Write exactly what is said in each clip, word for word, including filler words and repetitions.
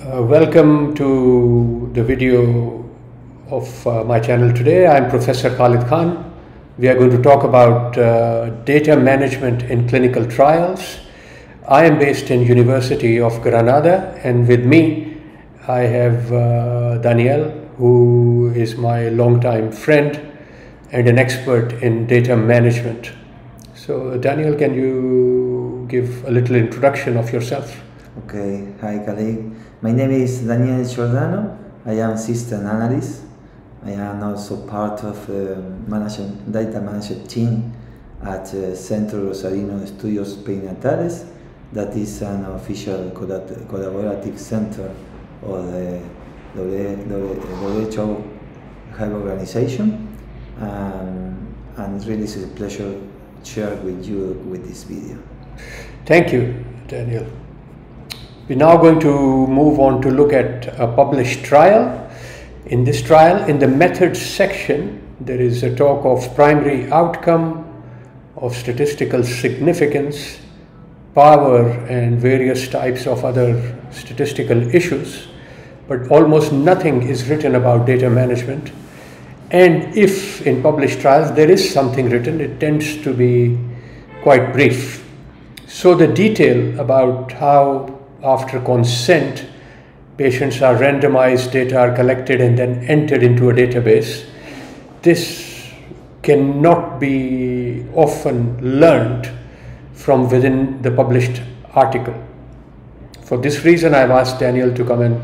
Uh, welcome to the video of uh, my channel today. I'm Professor Khalid Khan. We are going to talk about uh, data management in clinical trials. I am based in University of Granada, and with me I have uh, Daniel, who is my longtime friend and an expert in data management. So Daniel, can you give a little introduction of yourself? Okay, hi Khalid. My name is Daniel Giordano. I am system analyst. I am also part of the management, data management team at uh, Centro Rosarino Estudios Peinatales. That is an official collaborative center of the W H O health organization. Um, and really it's a pleasure to share with you with this video. Thank you, Daniel. We're now going to move on to look at a published trial. In this trial, in the methods section, there is a talk of primary outcome, of statistical significance, power, and various types of other statistical issues, but almost nothing is written about data management. And if in published trials there is something written, it tends to be quite brief. So the detail about how after consent, patients are randomized, data are collected and then entered into a database. This cannot be often learned from within the published article. For this reason, I've asked Daniel to come and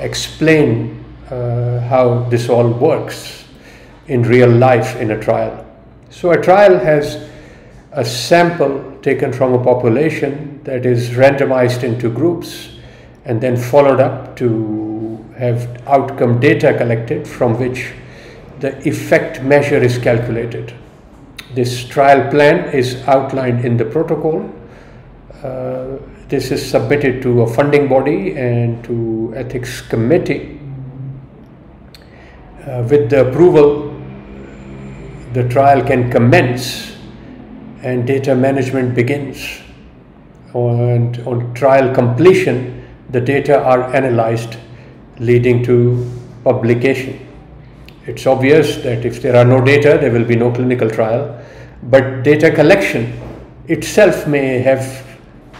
explain uh, how this all works in real life in a trial. So a trial has a sample taken from a population that is randomized into groups and then followed up to have outcome data collected from which the effect measure is calculated. This trial plan is outlined in the protocol. Uh, this is submitted to a funding body and to ethics committee. Uh, with the approval, the trial can commence and data management begins. And on trial completion, the data are analyzed, leading to publication. It's obvious that if there are no data, there will be no clinical trial, but data collection itself may have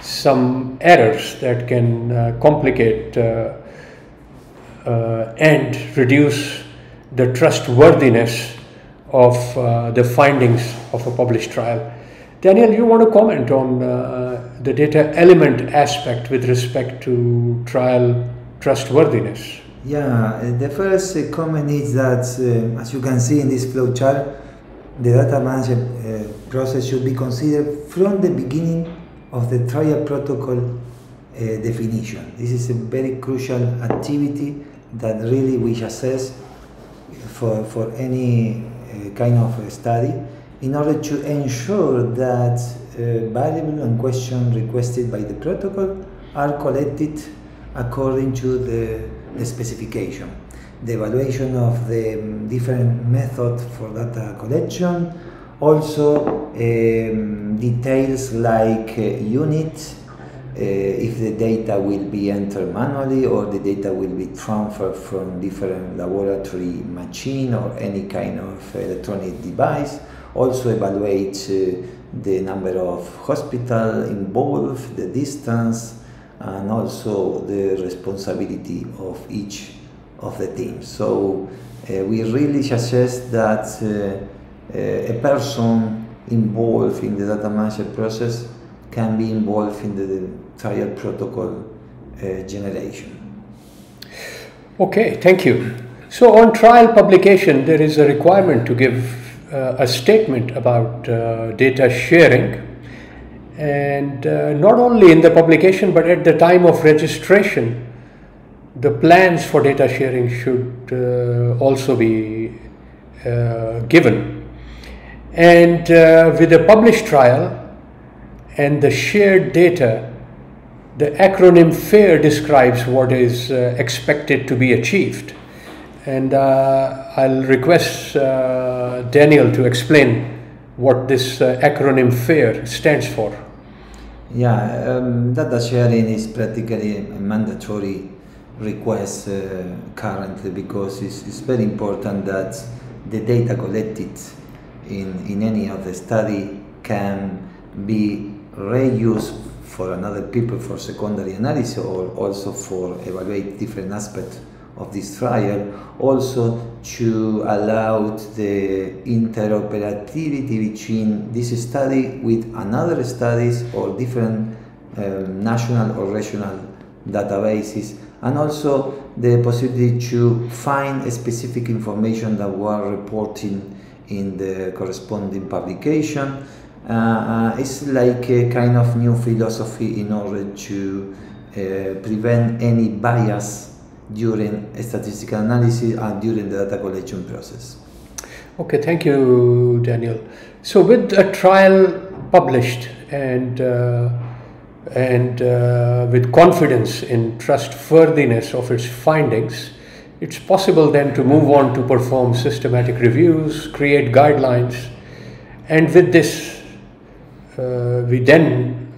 some errors that can uh, complicate uh, uh, and reduce the trustworthiness of uh, the findings of a published trial. Daniel, you want to comment on uh, the data element aspect with respect to trial trustworthiness? Yeah, the first comment is that, uh, as you can see in this flowchart, the data management uh, process should be considered from the beginning of the trial protocol uh, definition. This is a very crucial activity that really we assess for, for any uh, kind of uh, study, in order to ensure that uh, variables and questions requested by the protocol are collected according to the, the specification. The evaluation of the um, different methods for data collection, also um, details like uh, units, uh, if the data will be entered manually or the data will be transferred from different laboratory machine or any kind of electronic device. Also evaluate uh, the number of hospitals involved, the distance, and also the responsibility of each of the teams. So uh, we really suggest that uh, uh, a person involved in the data management process can be involved in the trial protocol uh, generation. Okay, thank you. So on trial publication, there is a requirement to give Uh, a statement about uh, data sharing, and uh, not only in the publication but at the time of registration, the plans for data sharing should uh, also be uh, given. And uh, with the published trial and the shared data, the acronym FAIR describes what is uh, expected to be achieved. And uh, I'll request uh, Daniel to explain what this uh, acronym FAIR stands for. Yeah, um, data sharing is practically a mandatory requests uh, currently, because it's, it's very important that the data collected in, in any of the study can be reused for another people for secondary analysis, or also for evaluate different aspects of this trial, also to allow the interoperability between this study with another studies or different uh, national or regional databases, and also the possibility to find specific information that were reporting in the corresponding publication. Uh, uh, it's like a kind of new philosophy in order to uh, prevent any bias during a statistical analysis and during the data collection process. Okay, thank you, Daniel. So with a trial published and uh, and uh, with confidence and trustworthiness of its findings, it's possible then to move on to perform systematic reviews, create guidelines, and with this uh, we then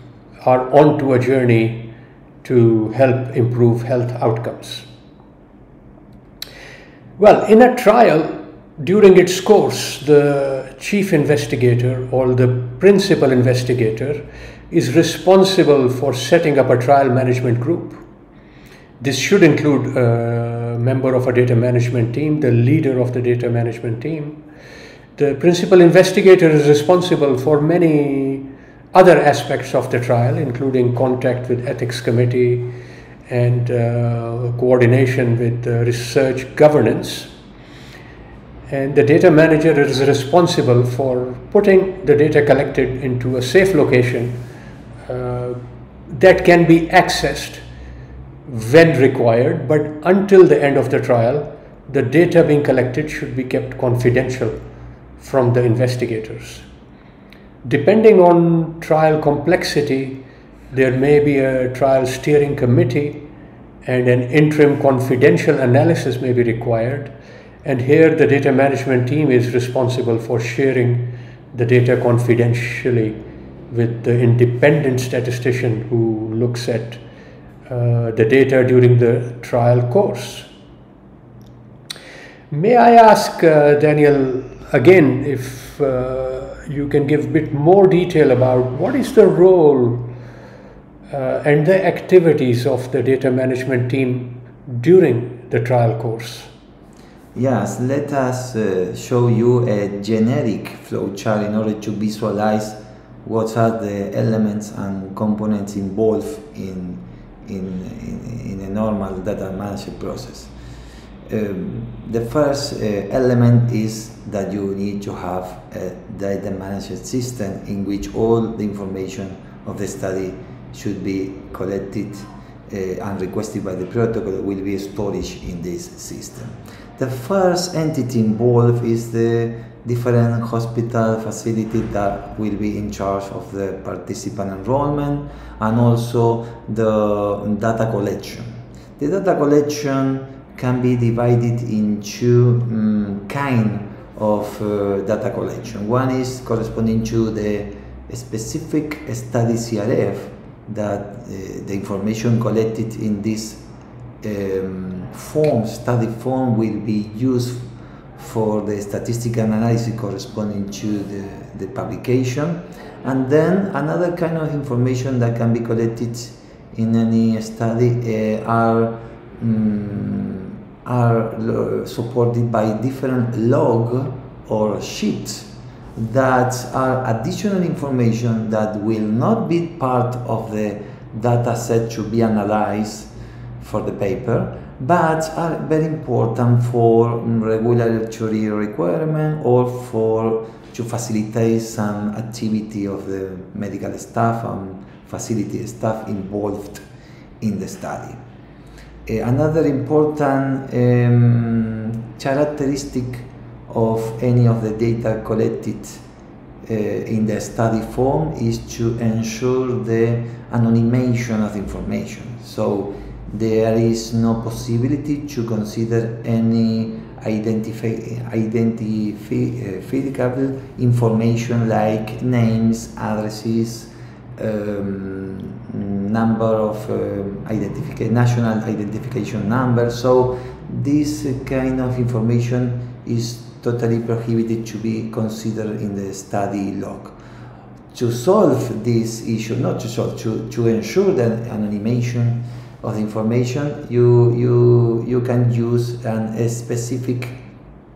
are on to a journey to help improve health outcomes. Well, in a trial, during its course, the chief investigator or the principal investigator is responsible for setting up a trial management group. This should include a member of a data management team, the leader of the data management team. The principal investigator is responsible for many other aspects of the trial, including contact with ethics committee and uh, coordination with uh, research governance. And the data manager is responsible for putting the data collected into a safe location uh, that can be accessed when required, but until the end of the trial, the data being collected should be kept confidential from the investigators. Depending on trial complexity, there may be a trial steering committee and an interim confidential analysis may be required. And here the data management team is responsible for sharing the data confidentially with the independent statistician who looks at uh, the data during the trial course. May I ask uh, Daniel, again, if uh, you can give a bit more detail about what is the role uh, and the activities of the data management team during the trial course? Yes, let us uh, show you a generic flowchart in order to visualize what are the elements and components involved in, in, in, in a normal data management process. Um, the first uh, element is that you need to have a data management system in which all the information of the study should be collected uh, and requested by the protocol will be stored in this system. The first entity involved is the different hospital facility that will be in charge of the participant enrollment and also the data collection. The data collection can be divided into um, kind of uh, data collection. One is corresponding to the specific study C R F that uh, the information collected in this um, form, study form, will be used for the statistical analysis corresponding to the, the publication. And then another kind of information that can be collected in any study uh, are um, are supported by different log or sheets that are additional information that will not be part of the data set to be analyzed for the paper, but are very important for regulatory requirement or for to facilitate some activity of the medical staff and facility staff involved in the study. Another important um, characteristic of any of the data collected uh, in the study form is to ensure the anonymization of information. So there is no possibility to consider any identifiable information like names, addresses, um, number of uh, identific national identification numbers. So this kind of information is totally prohibited to be considered in the study log. To solve this issue, not to solve, to, to ensure that anonymization of the information, you, you, you can use an, a specific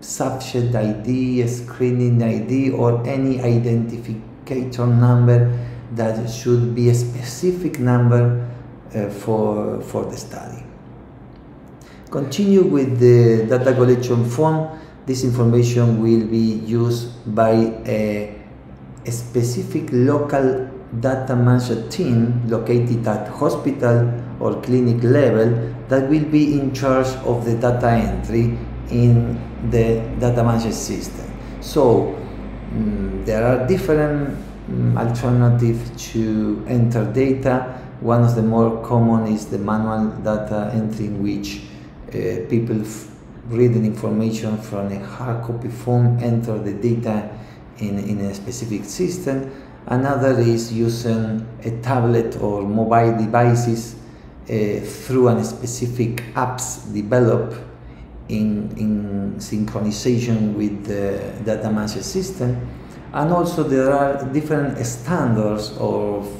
subject I D, a screening I D, or any identificator number that should be a specific number uh, for, for the study. Continue with the data collection form. This information will be used by a, a specific local data management team located at hospital or clinic level that will be in charge of the data entry in the data management system. So um, there are different um, alternatives to enter data. One of the more common is the manual data entry, in which uh, people reading information from a hard copy form enter the data in, in a specific system. Another is using a tablet or mobile devices uh, through a specific apps developed in, in synchronization with the data management system. And also there are different standards of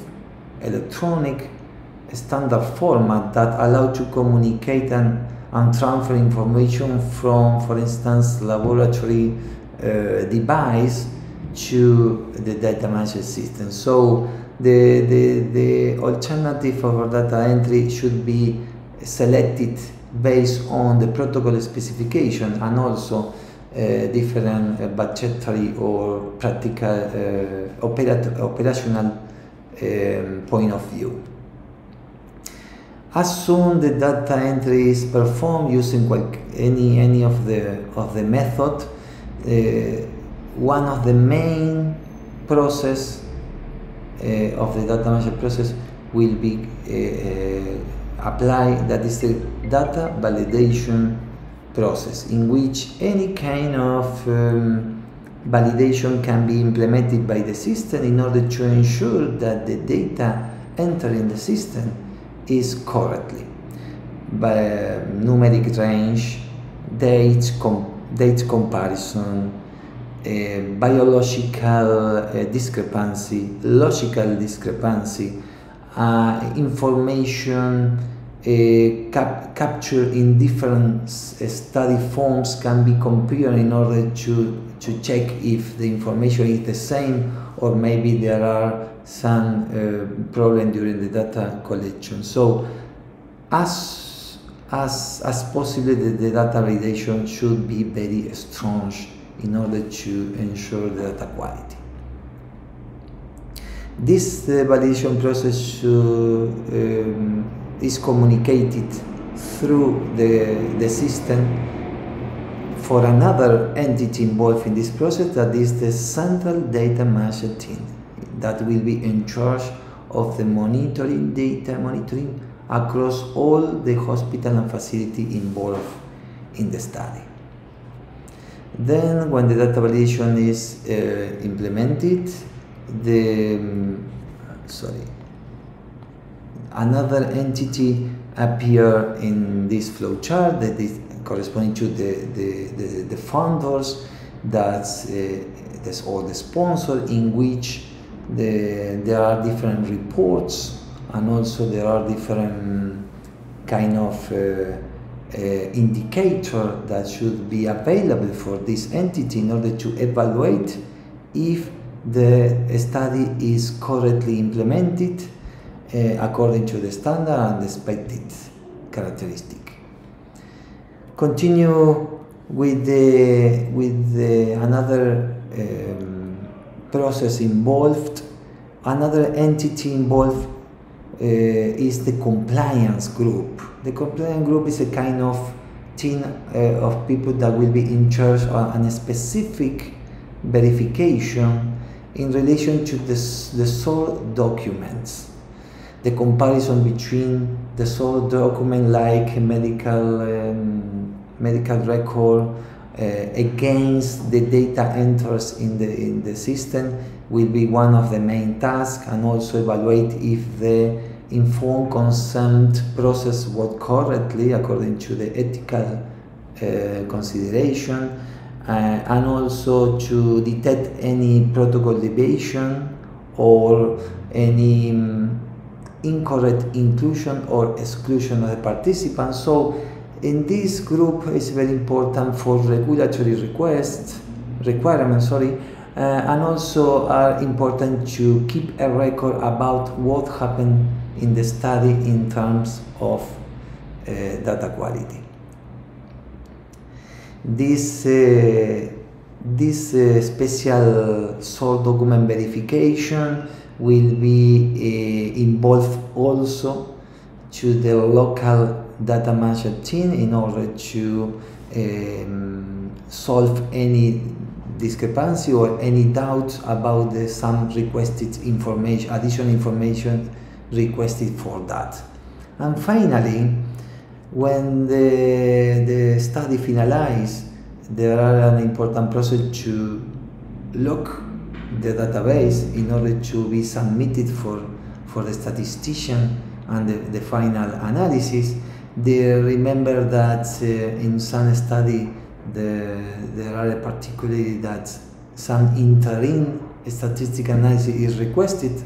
electronic standard format that allow to communicate and, and transfer information from, for instance, laboratory uh, device to the data management system. So the, the, the alternative for data entry should be selected based on the protocol specification and also uh, different uh, budgetary or practical uh, operat operational um, point of view. As soon the data entry is performed using any any of the of the method, uh, one of the main process uh, of the data management process will be uh, uh, apply, that is the data validation process, in which any kind of um, validation can be implemented by the system in order to ensure that the data entered in the system is correctly by uh, numeric range, date, com date comparison, uh, biological uh, discrepancy, logical discrepancy, Uh, information uh, cap captured in different s study forms can be compared in order to, to check if the information is the same or maybe there are some uh, problem during the data collection. So as, as, as possible, the, the data validation should be very strong in order to ensure the data quality. This uh, validation process uh, um, is communicated through the, the system for another entity involved in this process, that is the central data management team that will be in charge of the monitoring data monitoring across all the hospital and facility involved in the study. Then when the data validation is uh, implemented, the um, sorry another entity appear in this flow chart that is corresponding to the the, the, the funders, that's uh, that's all the sponsor, in which the there are different reports and also there are different kind of uh, uh, indicator that should be available for this entity in order to evaluate if the study is correctly implemented uh, according to the standard and expected characteristic. Continue with the with the, another um, process involved. Another entity involved uh, is the compliance group. The compliance group is a kind of team uh, of people that will be in charge on a specific verification in relation to the, the source documents, the comparison between the source document like medical um, medical record, uh, uh, against the data enters in the, in the system will be one of the main tasks, and also evaluate if the informed consent process works correctly according to the ethical uh, consideration, uh, and also to detect any protocol deviation or any um, incorrect inclusion or exclusion of the participants. So in this group is very important for regulatory requests, requirements, sorry, uh, and also are important to keep a record about what happened in the study in terms of uh, data quality. This, uh, this uh, special source document verification will be uh, involved also to the local data management team in order to um, solve any discrepancy or any doubt about the some requested information, additional information requested for that. And finally, when the, the study finalizes, there are an important process to lock the database in order to be submitted for, for the statistician and the, the final analysis. They remember that uh, in some study the, there are particularly that some interim statistical analysis is requested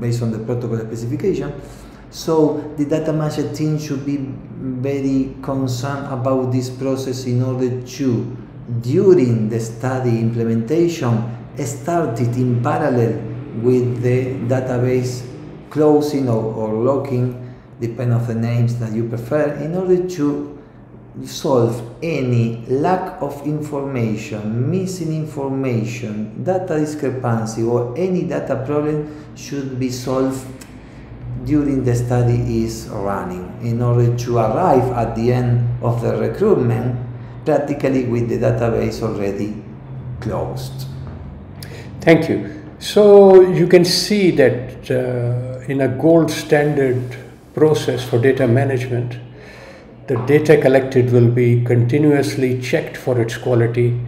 based on the protocol specification. So the data management team should be very concerned about this process in order to, during the study implementation, started in parallel with the database closing or, or locking, depending on the names that you prefer, in order to solve any lack of information, missing information, data discrepancy, or any data problem should be solved during the study is running, in order to arrive at the end of the recruitment practically with the database already closed. Thank you. So you can see that uh, in a gold standard process for data management, the data collected will be continuously checked for its quality.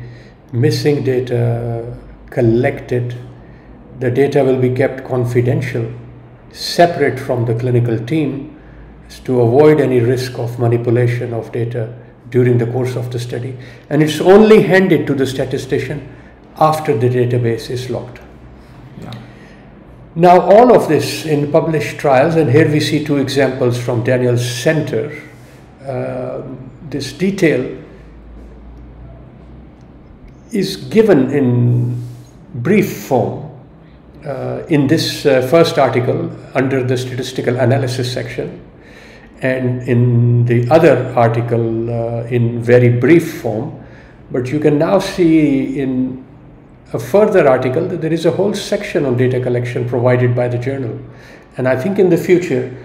Missing data collected, the data will be kept confidential, separate from the clinical team, to avoid any risk of manipulation of data during the course of the study. And it's only handed to the statistician after the database is locked. Yeah. Now all of this in published trials, and here we see two examples from Daniel's center. Uh, this detail is given in brief form uh, in this uh, first article under the statistical analysis section, and in the other article uh, in very brief form. But you can now see in a further article that there is a whole section on data collection provided by the journal, and I think in the future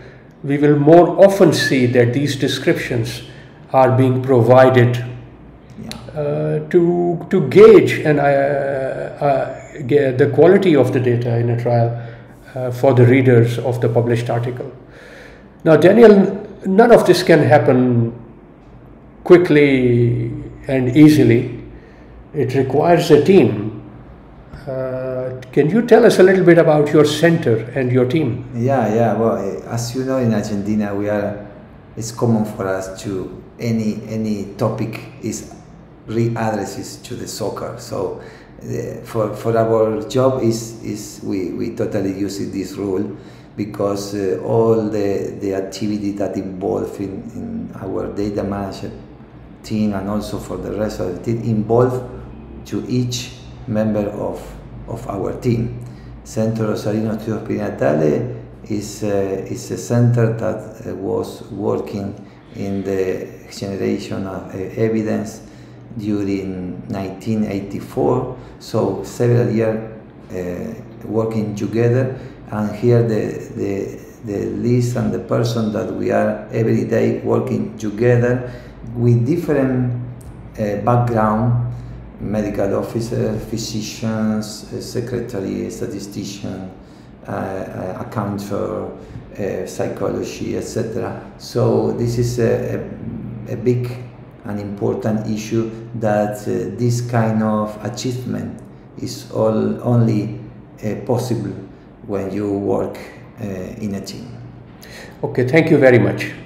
we will more often see that these descriptions are being provided uh, to to gauge and uh, uh, the quality of the data in a trial uh, for the readers of the published article. Now, Daniel, none of this can happen quickly and easily. It requires a team. Uh, can you tell us a little bit about your center and your team? Yeah, yeah. Well, as you know, in Argentina, we are. It's common for us to any any topic is readdresses to the soccer. So, uh, for for our job is is we we totally use this rule, because uh, all the the activity that involved in, in our data management team and also for the rest of the team involved to each member of, of our team. Centro Rosarino Estudios Peinatales is, uh, is a center that uh, was working in the generation of uh, evidence during nineteen eighty-four, so several years uh, working together, and here the, the, the list and the person that we are every day working together with different uh, background: medical officer, physicians, secretary, statistician, uh, accountant, uh, psychology, et cetera. So this is a, a, a big an important issue that uh, this kind of achievement is all only uh, possible when you work uh, in a team. Okay, thank you very much.